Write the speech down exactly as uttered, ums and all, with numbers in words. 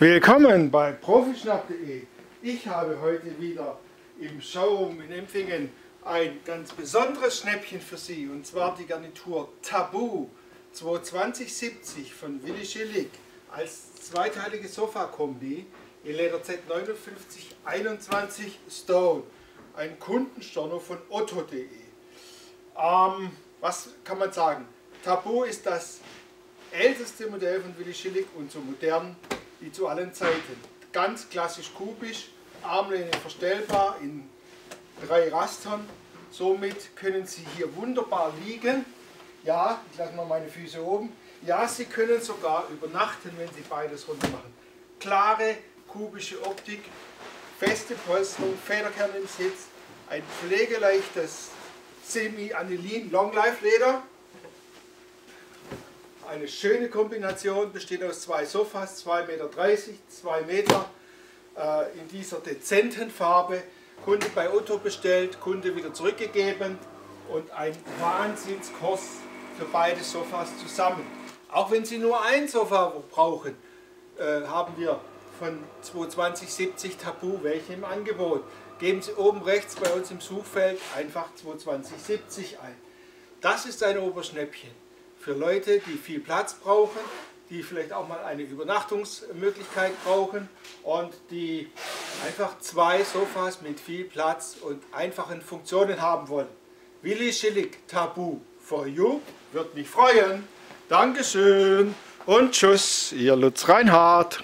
Willkommen bei profischnapp punkt de. Ich habe heute wieder im Showroom in Empfingen ein ganz besonderes Schnäppchen für Sie, und zwar die Garnitur Tabu zweihundertzwanzig siebzig von Willi Schillig als zweiteilige Sofakombi in Leder Z neunundfünfzig einundzwanzig Stone, ein Kundenstorno von Otto punkt de. Ähm, was kann man sagen? Tabu ist das älteste Modell von Willi Schillig und so modern wie zu allen Zeiten. Ganz klassisch kubisch, Armlehne verstellbar in drei Rastern. Somit können Sie hier wunderbar liegen. Ja, ich lasse mal meine Füße oben. Ja, Sie können sogar übernachten, wenn Sie beides runter machen. Klare kubische Optik, feste Polsterung, Federkern im Sitz, ein pflegeleichtes Semi-Anilin-Longlife Leder. Eine schöne Kombination, besteht aus zwei Sofas, zwei Meter dreißig, zwei Meter, äh, in dieser dezenten Farbe. Kunde bei Otto bestellt, Kunde wieder zurückgegeben, und ein Wahnsinnskurs für beide Sofas zusammen. Auch wenn Sie nur ein Sofa brauchen, äh, haben wir von zweihundertzwanzig siebzig Tabu welche im Angebot. Geben Sie oben rechts bei uns im Suchfeld einfach zweihundertzwanzig siebzig ein. Das ist ein Oberschnäppchen für Leute, die viel Platz brauchen, die vielleicht auch mal eine Übernachtungsmöglichkeit brauchen und die einfach zwei Sofas mit viel Platz und einfachen Funktionen haben wollen. Willi Schillig, Tabu for you, würde mich freuen. Dankeschön und tschüss, Ihr Lutz Reinhardt.